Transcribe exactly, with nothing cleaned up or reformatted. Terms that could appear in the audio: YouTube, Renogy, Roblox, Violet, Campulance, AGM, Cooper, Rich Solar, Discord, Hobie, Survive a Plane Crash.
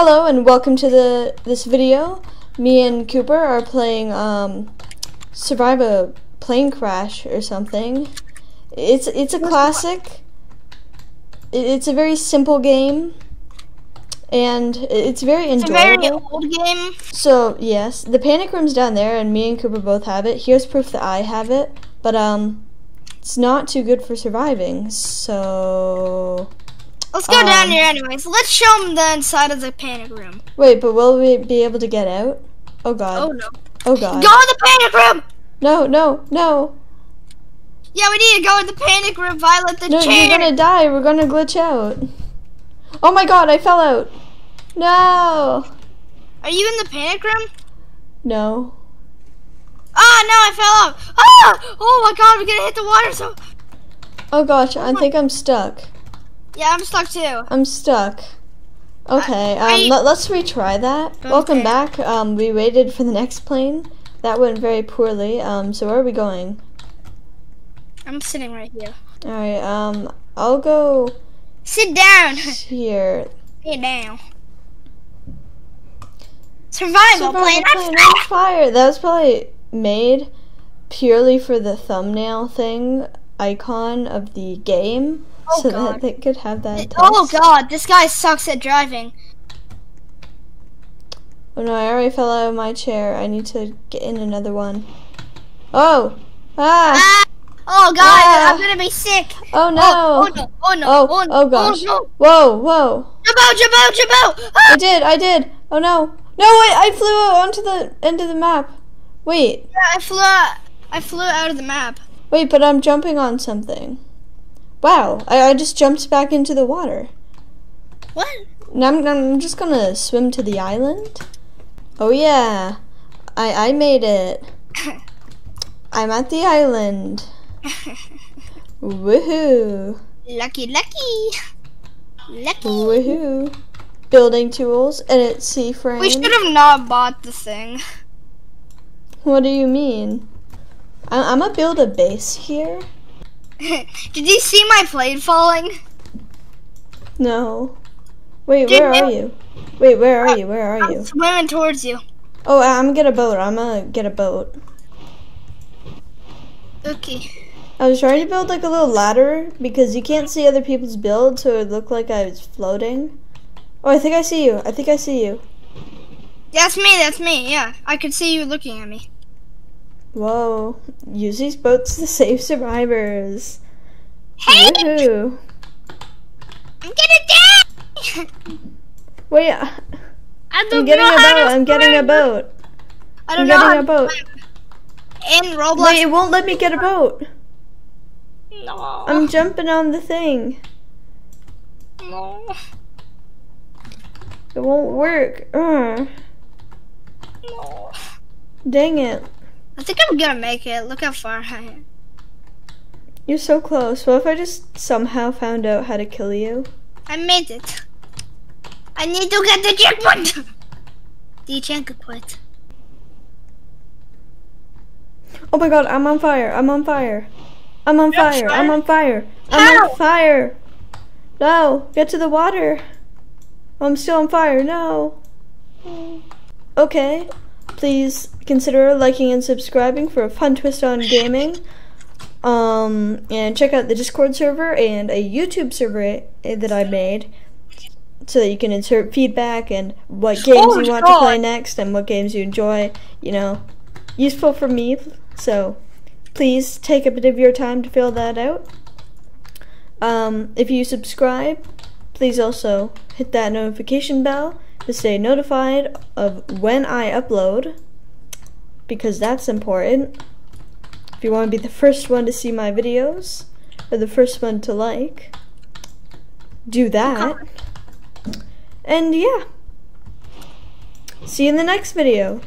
Hello and welcome to the this video. Me and Cooper are playing um, Survive a Plane Crash or something. It's it's a classic. It's a very simple game, and it's very enjoyable. It's a very old game. So yes, the panic room's down there, and me and Cooper both have it. Here's proof that I have it, but um, it's not too good for surviving. So. Let's go um, down here anyways. Let's show them the inside of the panic room. Wait, but will we be able to get out? Oh god. Oh no. Oh god. Go in the panic room! No, no, no. Yeah, we need to go in the panic room, Violet the chair. No, you're gonna die. We're gonna glitch out. Oh my god, I fell out. No. Are you in the panic room? No. Ah, no, I fell out. Ah! Oh my god, we're gonna hit the water so... Oh gosh, I think I'm stuck. Yeah, I'm stuck too. I'm stuck. Okay, um, I, let, let's retry that. Okay. Welcome back. Um, we waited for the next plane. That went very poorly. Um, so where are we going? I'm sitting right here. All right. Um, I'll go. Sit down. Here. Sit down. Survival plane on fire. That was probably made purely for the thumbnail thing icon of the game. Oh, so god. that they could have that test. Oh god, this guy sucks at driving. Oh no, I already fell out of my chair. I need to get in another one. Oh! Ah! ah. Oh god, ah. I'm gonna be sick. Oh no! Oh, oh no, oh no, oh, oh, no. oh gosh. Oh, no. Whoa, whoa. Jump out, jump out, jump out! Ah. I did, I did. Oh no. No, wait, I flew onto the end of the map. Wait. Yeah, I flew out. I flew out of the map. Wait, but I'm jumping on something. Wow, I, I just jumped back into the water. What? Now I'm, I'm just gonna swim to the island. Oh yeah, I, I made it. I'm at the island. Woohoo. Lucky, lucky. Lucky. Woohoo. Building tools, edit C-frame. We should have not bought the thing. What do you mean? I, I'm gonna build a base here. Did you see my plane falling? No. Wait, Did where you? are you? Wait, where are uh, you? Where are I'm you? I'm swimming towards you. Oh, I'm gonna get a boat. I'm gonna get a boat. Okay. I was trying to build like a little ladder because you can't see other people's builds, so it would look like I was floating. Oh, I think I see you. I think I see you. That's me. That's me. Yeah, I could see you looking at me. Whoa, use these boats to save survivors. Hey! Woohoo. I'm gonna die! Wait, I don't I'm getting know a boat, how to I'm getting a boat. I don't I'm know getting a boat. In Roblox. Wait, it won't let me get a boat. No. I'm jumping on the thing. No. It won't work. Ugh. No. Dang it. I think I'm gonna make it. Look how far I am. You're so close. What if I just somehow found out how to kill you? I made it. I need to get the checkpoint. The checkpoint. Oh my god, I'm on fire. I'm on fire. I'm on fire. I'm on fire. I'm on fire. No, get to the water. I'm still on fire. No. Okay. Please consider liking and subscribing for a fun twist on gaming. Um, and check out the Discord server and a YouTube server that I made so that you can insert feedback and what games oh, you want God. to play next and what games you enjoy. You know, useful for me. So please take a bit of your time to fill that out. Um, if you subscribe, please also hit that notification bell to stay notified of when I upload, because that's important. If you want to be the first one to see my videos, or the first one to like, do that. And yeah, see you in the next video.